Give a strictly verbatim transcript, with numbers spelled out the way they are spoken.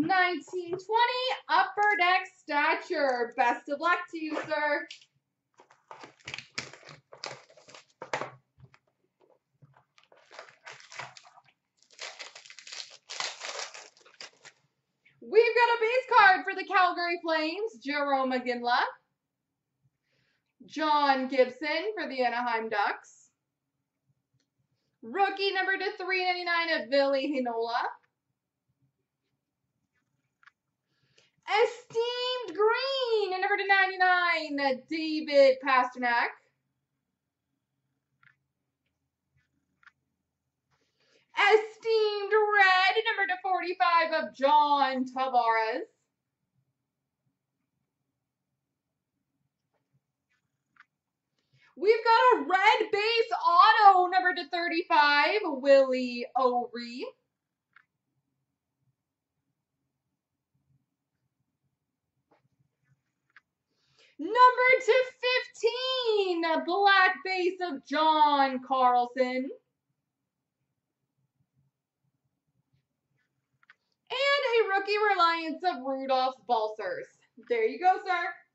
nineteen twenty Upper Deck Stature. Best of luck to you, sir. We've got a base card for the Calgary Flames, Jerome Iginla. John Gibson for the Anaheim Ducks. Rookie number to three ninety-nine of Billy Hinola. Esteemed Green and number to ninety-nine, David Pastrnak. Esteemed Red, number to forty-five of John Tavares. We've got a red base auto, number to thirty-five, Willie O'Ree. Number to fifteen, a black base of John Carlson. And a rookie reliance of Rudolph Balcers. There you go, sir.